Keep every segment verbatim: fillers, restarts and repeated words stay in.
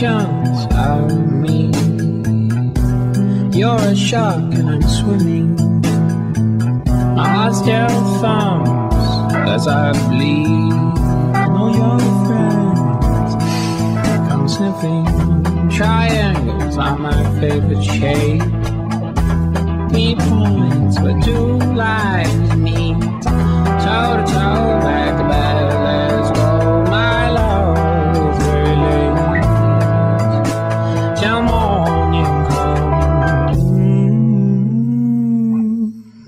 chance out of me. You're a shark and I'm swimming. My heart still thumps as I bleed. And all your friends come sniffing. Triangles are my favorite shape. Three points where two lines meet. Toe to toe, back to back.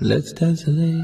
Let's desolate.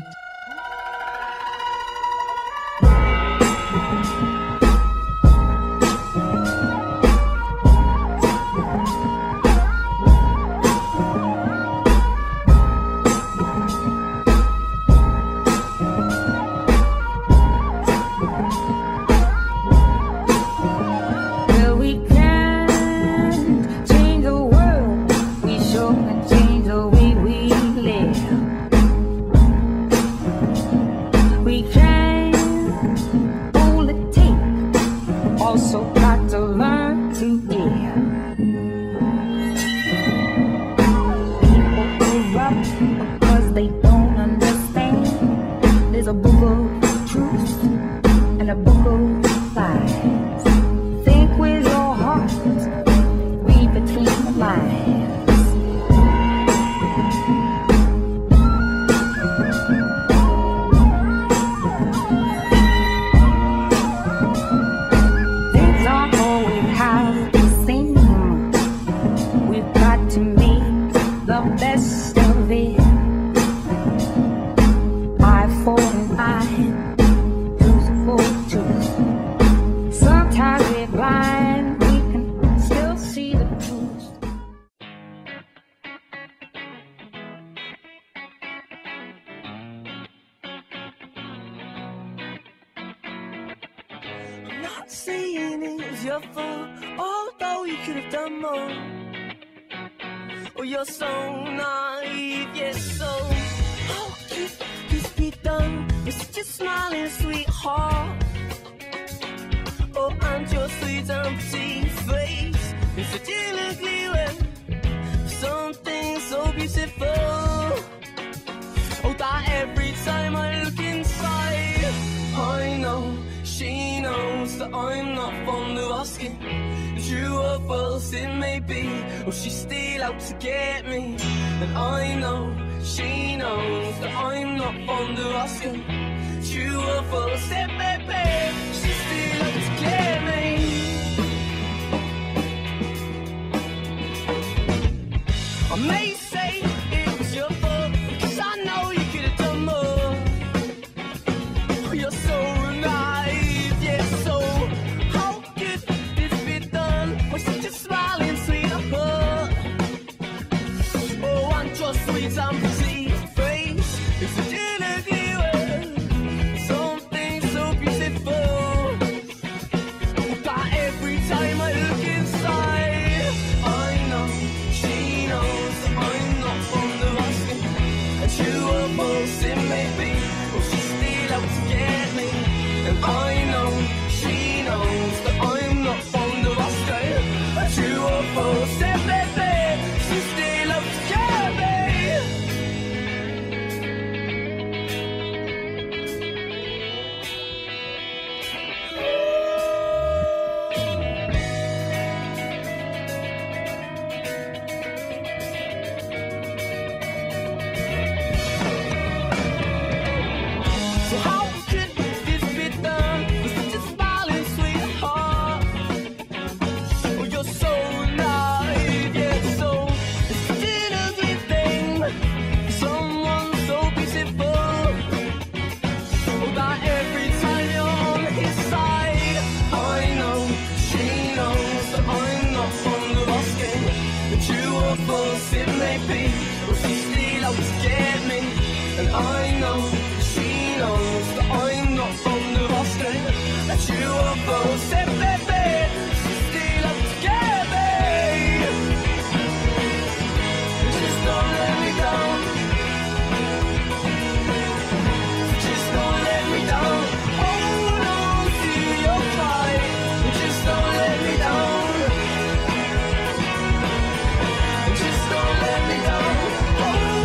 Saying it was your fault, although you could have done more. Oh, you're so naive, yes, so oh, kiss, kiss be done. You're such a smiling sweetheart. Oh, and your sweet empty face is such a lovely way. Something so beautiful. Oh, that every time I look inside, I know. She knows that I'm not fond of asking, true or false it may be, or she's still out to get me. And I know, she knows that I'm not fond of asking, true or false it may be, she's still out to get me. I may say it was your fault, cause I know you could have done more. Oh, you're so nice. just don't let me go.